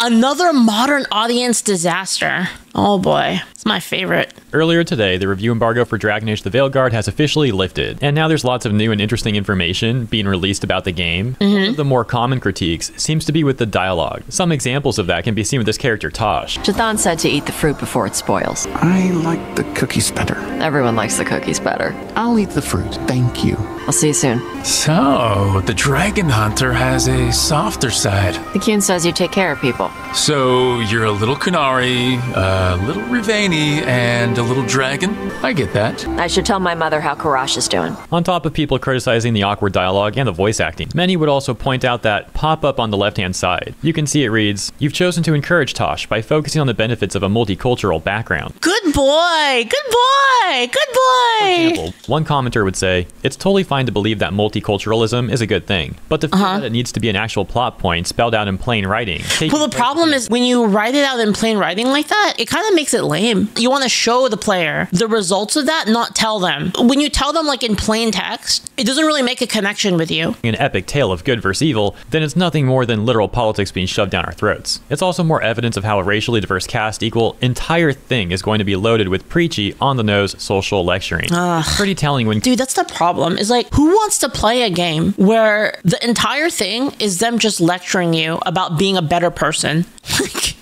Another modern audience disaster. Oh boy, it's my favorite. Earlier today, the review embargo for Dragon Age: The Veilguard has officially lifted, and now there's lots of new and interesting information being released about the game. One of the more common critiques seems to be with the dialogue. Some examples of that can be seen with this character, Tosh. Jathan said to eat the fruit before it spoils. I like the cookies better. Everyone likes the cookies better. I'll eat the fruit, thank you. I'll see you soon. So, the Dragon Hunter has a softer side. The Qun says you take care of people. So, you're a little Qunari, a little Rivainy, and a little dragon? I get that. I should tell my mother how Karash is doing. On top of people criticizing the awkward dialogue and the voice acting, many would also point out that pop-up on the left-hand side. You can see it reads, "You've chosen to encourage Tosh by focusing on the benefits of a multicultural background." Good boy! Good boy! Good boy! For example, one commenter would say, "It's totally fine to believe that multiculturalism is a good thing, but to feel that it needs to be an actual plot point spelled out in plain writing." Well, the problem is when you write it out in plain writing like that, it kind of makes it lame. You want to show the player the results of that, not tell them. When you tell them like in plain text, it doesn't really make a connection with you. An epic tale of good versus evil, then it's nothing more than literal politics being shoved down our throats. It's also more evidence of how a racially diverse cast equal entire thing is going to be loaded with preachy, on-the-nose social lecturing. Pretty telling when— Dude, that's the problem. It's like, who wants to play a game where the entire thing is them just lecturing you about being a better person?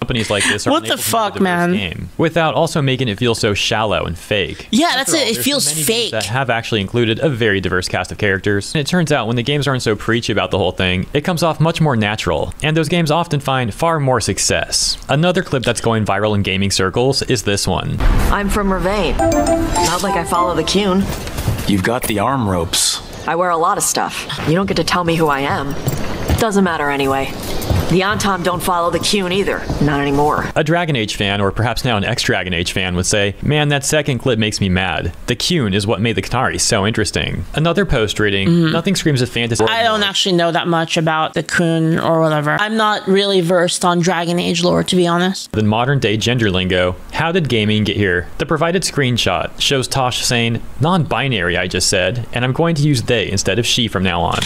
Companies like this are what the fuck, man, game, without also making it feel so shallow and fake. Yeah, that's it. It feels fake. That have actually included a very diverse cast of characters, and it turns out when the games aren't so preachy about the whole thing, it comes off much more natural, and those games often find far more success. Another clip that's going viral in gaming circles is this one. I'm from Rivain. Not like I follow the Qun. You've got the arm ropes. I wear a lot of stuff. You don't get to tell me who I am. Doesn't matter anyway. The Antom don't follow the Qun either. Not anymore. A Dragon Age fan, or perhaps now an ex-Dragon Age fan, would say, "Man, that second clip makes me mad. The Qun is what made the Qunari so interesting." Another post reading, "Nothing screams of fantasy." I don't actually know that much about the Qun or whatever. I'm not really versed on Dragon Age lore, to be honest. Then modern day gender lingo. How did gaming get here? The provided screenshot shows Tosh saying, "Non-binary, I just said, and I'm going to use they instead of she from now on."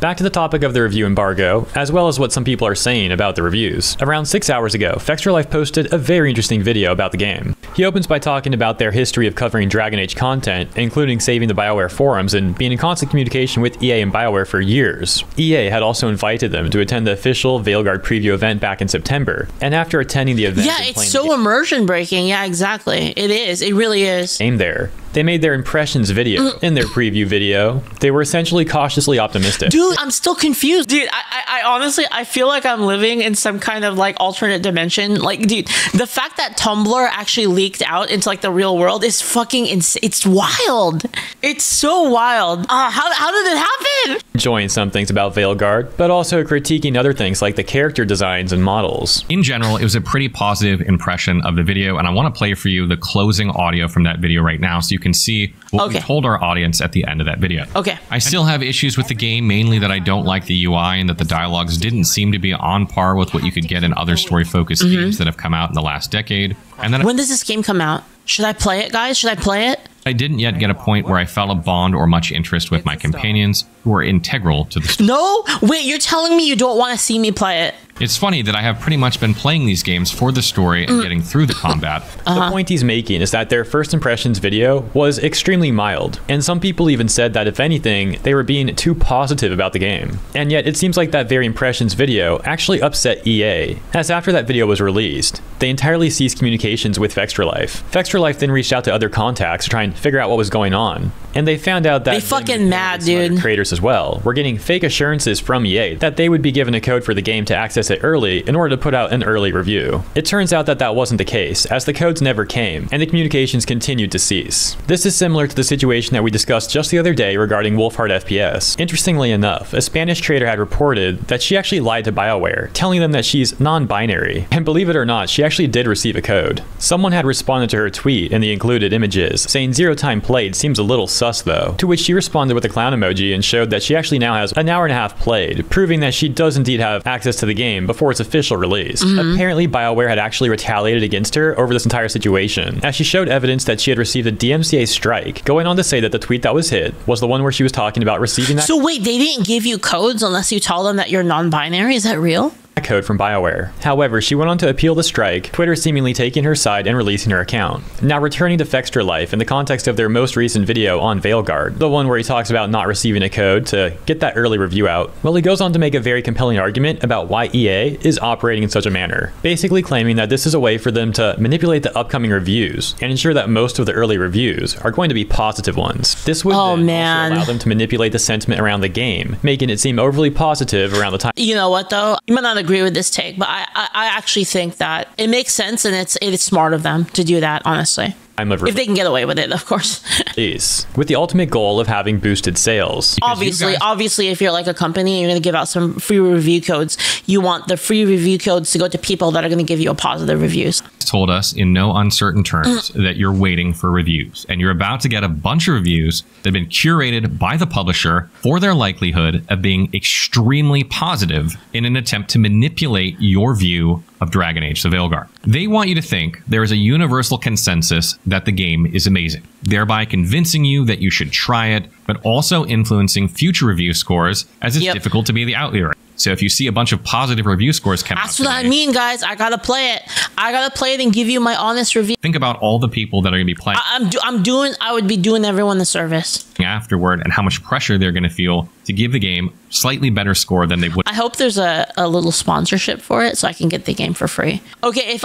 Back to the topic of the review embargo, as well as what some people are saying about the reviews. Around 6 hours ago, Fextralife posted a very interesting video about the game. He opens by talking about their history of covering Dragon Age content, including saving the BioWare forums and being in constant communication with EA and BioWare for years. EA had also invited them to attend the official Veilguard preview event back in September, and after attending the event— Yeah, it's so immersion breaking. Yeah, exactly. It is. It really is. Aim there. They made their impressions video. In their preview video, they were essentially cautiously optimistic. Dude, I'm still confused. Dude, I honestly, I feel like I'm living in some kind of like alternate dimension. Like, dude, the fact that Tumblr actually leaked out into like the real world is fucking insane. It's wild. It's so wild. How did it happen? Enjoying some things about Veilguard, but also critiquing other things like the character designs and models. In general, it was a pretty positive impression of the video, and I want to play for you the closing audio from that video right now so you can see what we told our audience at the end of that video. I still have issues with the game, mainly that I don't like the UI and that the dialogues didn't seem to be on par with what you could get in other story-focused games that have come out in the last decade. And then when does this game come out? Should I play it, guys? Should I play it? I didn't yet get a point where I felt a bond or much interest with my companions who are integral to the story. No? Wait, you're telling me you don't want to see me play it? It's funny that I have pretty much been playing these games for the story and getting through the combat. The point he's making is that their first impressions video was extremely mild, and some people even said that if anything, they were being too positive about the game. And yet it seems like that very impressions video actually upset EA, as after that video was released, they entirely ceased communications with Fextralife. Fextralife then reached out to other contacts to try and figure out what was going on, and they found out that they fucking mad, dude. Creators as well were getting fake assurances from EA that they would be given a code for the game to access it early in order to put out an early review. It turns out that that wasn't the case, as the codes never came and the communications continued to cease. This is similar to the situation that we discussed just the other day regarding Wolfhard FPS. Interestingly enough, a Spanish trader had reported that she actually lied to BioWare, telling them that she's non-binary, and believe it or not, she actually did receive a code. Someone had responded to her tweet and the included images, saying "zero time played seems a little sus though," to which she responded with a clown emoji and showed that she actually now has an hour and a half played, proving that she does indeed have access to the game game before its official release. Apparently, BioWare had actually retaliated against her over this entire situation, as she showed evidence that she had received a DMCA strike, going on to say that the tweet that was hit was the one where she was talking about receiving that. So wait, they didn't give you codes unless you tell them that you're non-binary? Is that real? Code from BioWare. However, she went on to appeal the strike, Twitter seemingly taking her side and releasing her account. Now returning to Fextralife in the context of their most recent video on Veilguard, the one where he talks about not receiving a code to get that early review out, well, he goes on to make a very compelling argument about why EA is operating in such a manner, basically claiming that this is a way for them to manipulate the upcoming reviews and ensure that most of the early reviews are going to be positive ones. This would also allow them to manipulate the sentiment around the game, making it seem overly positive around the time. You know what though? You might not agree with this take, but I actually think that it makes sense and it's smart of them to do that, honestly. If they can get away with it, of course. With the ultimate goal of having boosted sales. Obviously, if you're like a company and you're going to give out some free review codes, you want the free review codes to go to people that are going to give you a positive reviews. Told us in no uncertain terms that you're waiting for reviews and you're about to get a bunch of reviews that have been curated by the publisher for their likelihood of being extremely positive in an attempt to manipulate your view of Dragon Age: The Veilguard. They want you to think there is a universal consensus that the game is amazing, thereby convincing you that you should try it, but also influencing future review scores as it's difficult to be the outlier. So if you see a bunch of positive review scores come out today, that's what I mean, guys. I gotta play it. I gotta play it and give you my honest review. Think about all the people that are gonna be playing. I would be doing everyone the service afterward, and how much pressure they're gonna feel to give the game slightly better score than they would. I hope there's a little sponsorship for it so I can get the game for free. Okay,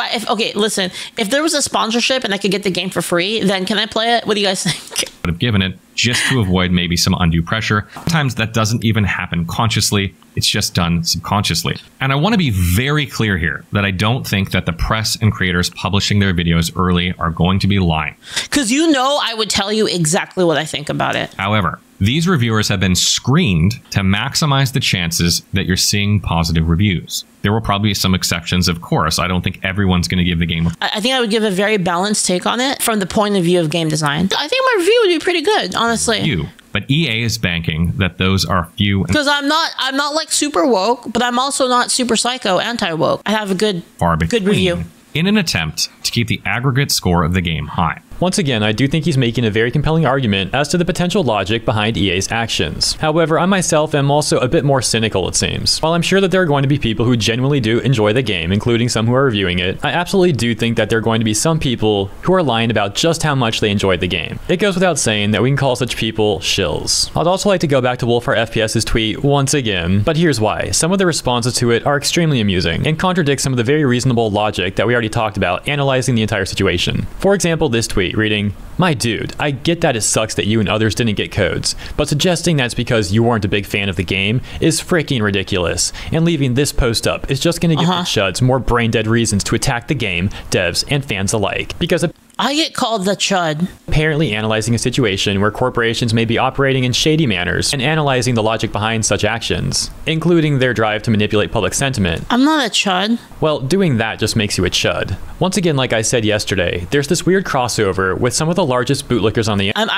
listen, if there was a sponsorship and I could get the game for free, then can I play it? What do you guys think? Would have given it just to avoid maybe some undue pressure. Sometimes that doesn't even happen consciously. It's just done subconsciously. And I want to be very clear here that I don't think that the press and creators publishing their videos early are going to be lying. Because you know I would tell you exactly what I think about it. However, these reviewers have been screened to maximize the chances that you're seeing positive reviews. There will probably be some exceptions, of course. I don't think everyone's going to give the game. I think I would give a very balanced take on it from the point of view of game design. I think my review would be pretty good, honestly. But EA is banking that those are few. Because I'm not like super woke, but I'm also not super psycho anti-woke. I have a good review. In an attempt to keep the aggregate score of the game high. Once again, I do think he's making a very compelling argument as to the potential logic behind EA's actions. However, I myself am also a bit more cynical, it seems. While I'm sure that there are going to be people who genuinely do enjoy the game, including some who are reviewing it, I absolutely do think that there are going to be some people who are lying about just how much they enjoyed the game. It goes without saying that we can call such people shills. I'd also like to go back to WolfRFPS's tweet once again, but here's why. Some of the responses to it are extremely amusing and contradict some of the very reasonable logic that we already talked about analyzing the entire situation. For example, this tweet reading, "My dude, I get that it sucks that you and others didn't get codes, but suggesting that's because you weren't a big fan of the game is freaking ridiculous, and leaving this post up is just gonna give the chuds more brain-dead reasons to attack the game, devs and fans alike." Because I get called the chud. Apparently analyzing a situation where corporations may be operating in shady manners and analyzing the logic behind such actions, including their drive to manipulate public sentiment. I'm not a chud. Well, doing that just makes you a chud. Once again, like I said yesterday, there's this weird crossover with some of the largest bootlickers on the internet.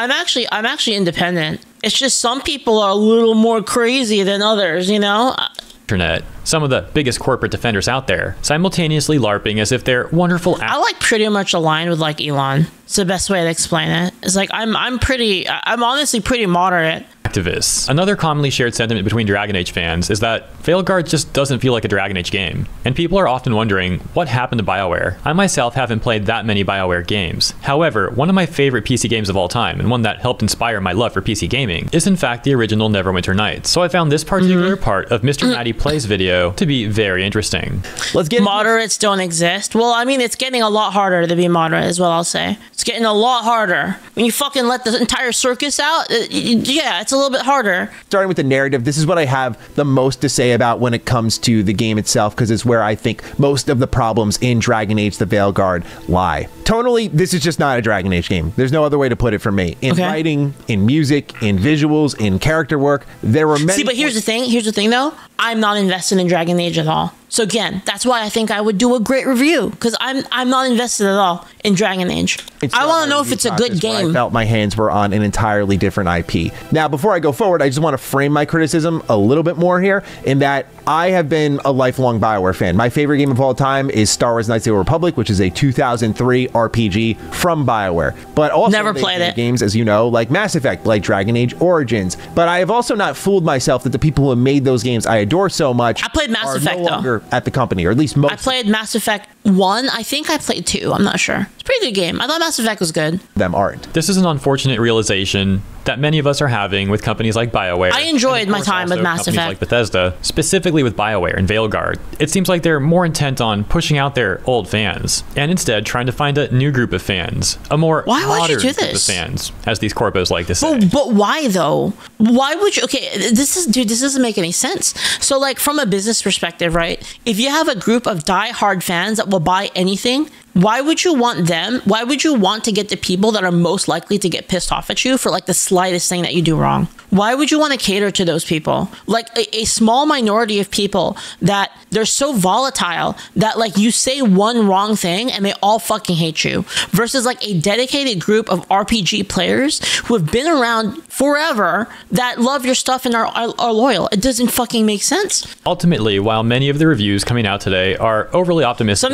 I'm actually independent. It's just some people are a little more crazy than others, you know? Some of the biggest corporate defenders out there, simultaneously LARPing as if they're wonderful. I like pretty much aligned with like Elon. It's the best way to explain it. It's like I'm honestly pretty moderate. Activists. Another commonly shared sentiment between Dragon Age fans is that Veilguard just doesn't feel like a Dragon Age game, and people are often wondering what happened to BioWare. I myself haven't played that many BioWare games. However, one of my favorite PC games of all time, and one that helped inspire my love for PC gaming, is in fact the original Neverwinter Nights. So I found this particular part of Mr. Matty Plays video to be very interesting. Let's get moderates don't exist. Well, I mean, it's getting a lot harder to be moderate, is what I'll say. It's getting a lot harder when you fucking let the entire circus out. Yeah, it's a little bit harder. Starting with the narrative, this is what I have the most to say about when it comes to the game itself, because it's where I think most of the problems in Dragon Age: The Veilguard lie. Tonally, this is just not a Dragon Age game. There's no other way to put it for me. In writing, in music, in visuals, in character work, there were many. See, but here's the thing though. I'm not invested in Dragon Age at all. So again, that's why I think I would do a great review, because I'm not invested at all in Dragon Age. I want to know if it's a good game. I felt my hands were on an entirely different IP. Now, before I go forward, I just want to frame my criticism a little bit more here in that I have been a lifelong Bioware fan. My favorite game of all time is Star Wars Knights of the Republic, which is a 2003 RPG from Bioware. But also never played it. Games, as you know, like Mass Effect, like Dragon Age Origins. But I have also not fooled myself that the people who made those games I adore so much are no longer at the company, or at least most. I played Mass Effect 1. I think I played 2. I'm not sure. It's a pretty good game. I thought Mass Effect was good. Them aren't. This is an unfortunate realization that many of us are having with companies like BioWare. I enjoyed my time with Mass Effect. Like Bethesda, specifically with BioWare and Veilguard. It seems like they're more intent on pushing out their old fans and instead trying to find a new group of fans, a more modern group of fans, as these corpos like to say. But why though? Why would you? Okay, this is, dude, this doesn't make any sense. So like from a business perspective, right? If you have a group of diehard fans that will buy anything, why would you want them? Why would you want to get the people that are most likely to get pissed off at you for like the slightest thing that you do wrong? Why would you want to cater to those people? Like a small minority of people that they're so volatile that like you say one wrong thing and they all fucking hate you, versus like a dedicated group of RPG players who have been around forever that love your stuff and are loyal. It doesn't fucking make sense. Ultimately, while many of the reviews coming out today are overly optimistic.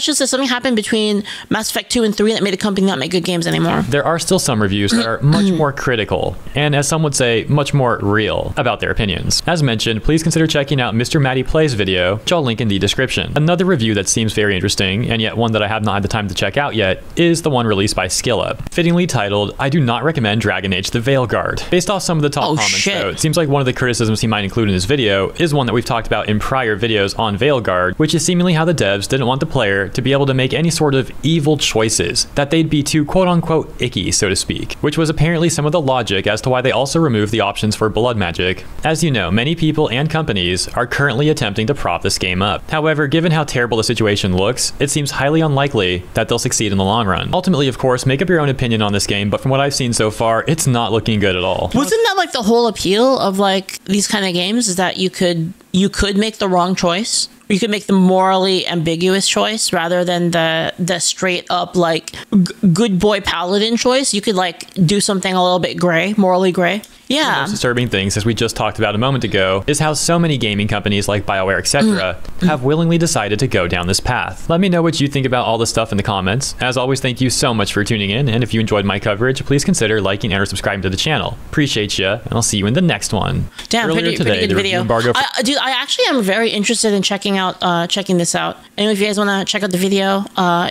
Says something happened between Mass Effect 2 and 3 that made the company not make good games anymore. There are still some reviews that are much more critical, and as some would say, much more real about their opinions. As mentioned, please consider checking out Mr. Matty Play's video, which I'll link in the description. Another review that seems very interesting, and yet one that I have not had the time to check out yet, is the one released by SkillUp, fittingly titled, "I do not recommend Dragon Age: The Veilguard." Based off some of the top comments though, it seems like one of the criticisms he might include in this video is one that we've talked about in prior videos on Veilguard, which is seemingly how the devs didn't want the player to be able to make any sort of evil choices, that they'd be too quote-unquote icky, so to speak, which was apparently some of the logic as to why they also removed the options for blood magic. As you know, many people and companies are currently attempting to prop this game up. However, given how terrible the situation looks, it seems highly unlikely that they'll succeed in the long run. Ultimately, of course, make up your own opinion on this game, but from what I've seen so far, it's not looking good at all. Wasn't that like the whole appeal of like these kind of games, is that you could make the wrong choice? You could make the morally ambiguous choice rather than the straight up like good boy paladin choice. You could like do something a little bit gray, morally gray. Yeah. The most disturbing things, as we just talked about a moment ago, is how so many gaming companies like BioWare, etc. have willingly decided to go down this path. Let me know what you think about all this stuff in the comments. As always, thank you so much for tuning in, and if you enjoyed my coverage, please consider liking and or subscribing to the channel. Appreciate you, and I'll see you in the next one. Damn, Earlier today, the review embargo. Dude, I actually am very interested in checking this out. Anyway, if you guys want to check out the video,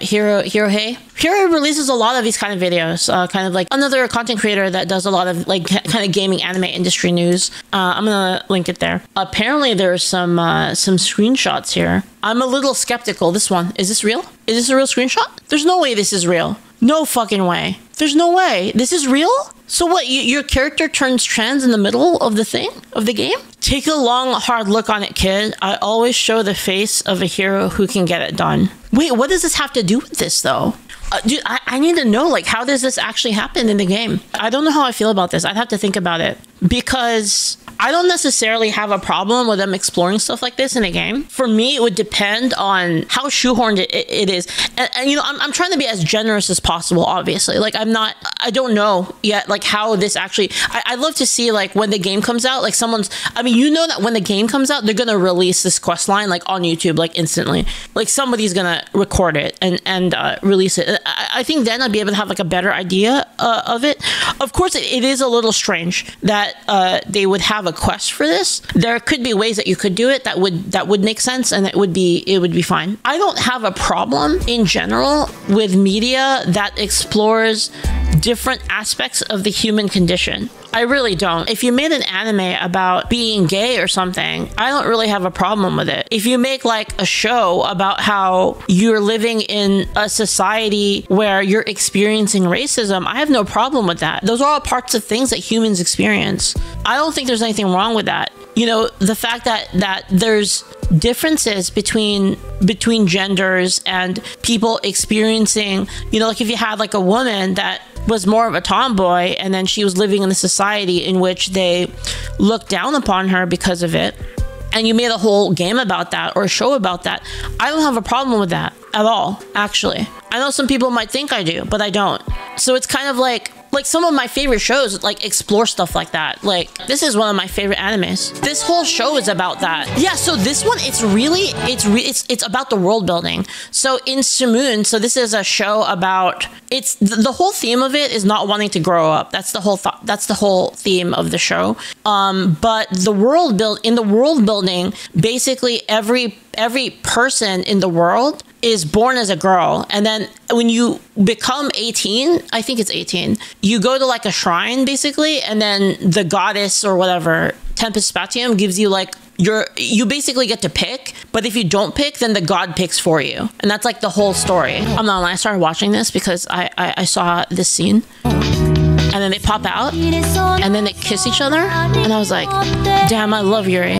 Hero Hei. Hero releases a lot of these kind of videos, kind of like another content creator that does a lot of like kind of gaming anime industry news. I'm gonna link it there. Apparently there's some screenshots here. I'm a little skeptical. This one, is this real? Is this a real screenshot? There's no way this is real. No fucking way. There's no way. This is real? So what, your character turns trans in the middle of the thing, of the game? Take a long, hard look on it, kid. I always show the face of a hero who can get it done. Wait, what does this have to do with this, though? Dude, I need to know, like, how does this actually happen in the game? I don't know how I feel about this. I'd have to think about it, because I don't necessarily have a problem with them exploring stuff like this in a game. For me, it would depend on how shoehorned it is. And you know, I'm trying to be as generous as possible, obviously. Like, I don't know yet, like, how this actually... I'd love to see, like, when the game comes out, like, someone's... I mean, you know that when the game comes out, they're gonna release this quest line, like, on YouTube, like, instantly. Like, somebody's gonna record it and release it. I think then I'd be able to have like a better idea of it. Of course, it is a little strange that they would have a quest for this. There could be ways that you could do it that would make sense, and it would be fine. I don't have a problem in general with media that explores different aspects of the human condition. I really don't. If you made an anime about being gay or something, I don't really have a problem with it. If you make like a show about how you're living in a society where you're experiencing racism, I have no problem with that. Those are all parts of things that humans experience. I don't think there's anything wrong with that. You know, the fact that there's differences between genders and people experiencing, you know, like if you had like a woman that was more of a tomboy and then she was living in a society in which they looked down upon her because of it, and you made a whole game about that or a show about that, I don't have a problem with that at all, actually. I know some people might think I do, but I don't. So it's kind of like, Like, some of my favorite shows, like, explore stuff like that. Like, this is one of my favorite animes. This whole show is about that. Yeah, so this one, it's really, it's about the world building. So in Sumun, so this is a show about, it's, the whole theme of it is not wanting to grow up. That's the whole theme of the show. But the world build, in the world building, basically every person in the world is born as a girl, and then when you become 18, I think it's 18, you go to like a shrine basically, and then the goddess or whatever, Tempest Spatium, gives you like you basically get to pick, but if you don't pick, then the god picks for you, and that's like the whole story. I'm not lying, I started watching this because I saw this scene, and then they pop out and then they kiss each other, and I was like, damn, I love Yuri.